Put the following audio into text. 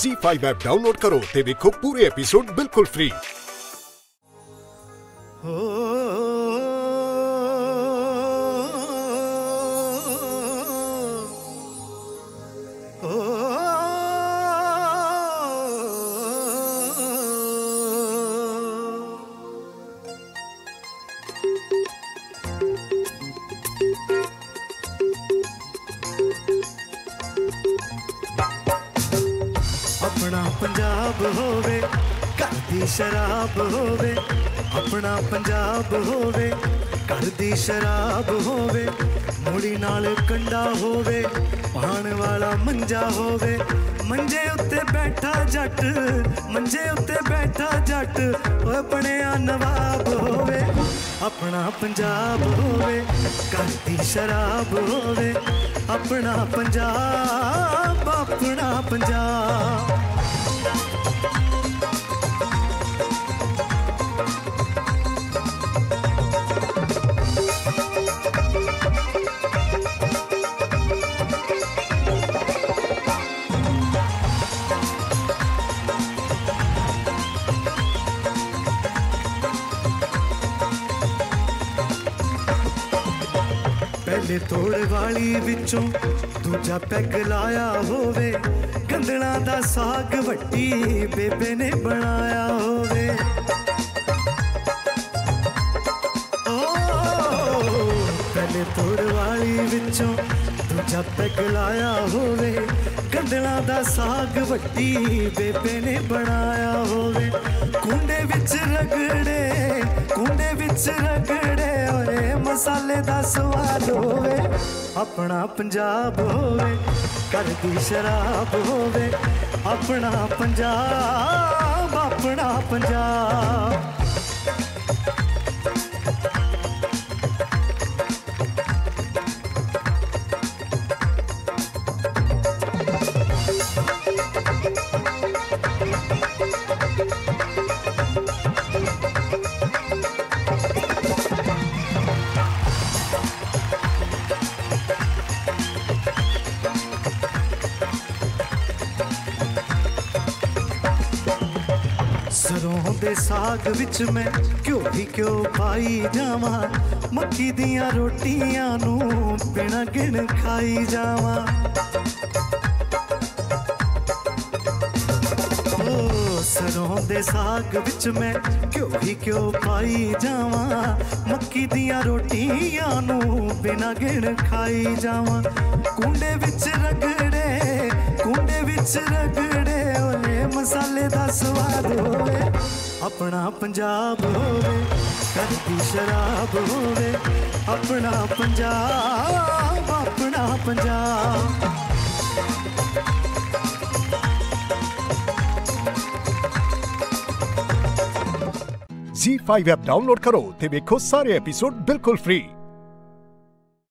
Zee5 app download करो ते देखो पूरे एपिसोड बिल्कुल फ्री। अपना पंजाब होवे घर दी शराब होवे, अपना पंजाब होवे घर दी शराब होवे, मुड़ी नाल कंडा होवे, पान वाला मंजा होवे, मंजे उत्ते बैठा जट, मंजे उत्ते बैठा जट अपने नवाब होवे। अपना पंजाब होवे घर दी शराब होवे, अपना पंजाब, अपना पंजाब। पहले तोड़ वाली विचों दूजा पैग लाया होवे, गंदना दा साग वट्टी बेबे ने बनाया होवे। ओ पहले तोड़ वाली विचों दूजा पैग लाया होवे, गंदना दा साग वट्टी बेबे ने बनाया होवे। कुंडे विच रगड़े, कुंडे विच रगड़े मसाले दा स्वाद होवे। अपना पंजाब होवे घर दी शराब होवे, अपना पंजाब, अपना पंजाब। सरों दे साग विच मैं क्यों ही क्यों पाई जावा, मक्की दियां रोटियां नू बिना गिन खाई जावा। ओ सरों दे साग विच मैं क्यों ही क्यों पाई जावा, मक्की दियां रोटियां नू बिना गिन खाई जावा। कुंडे विच रगड़े, कुंडे विच रगड़े मसाले दा स्वाद होवे। अपना पंजाब होवे घर दी शराब होवे, अपना पंजाब, अपना पंजाब। Zee5 ऐप डाउनलोड करो ते देखो सारे एपिसोड बिल्कुल फ्री।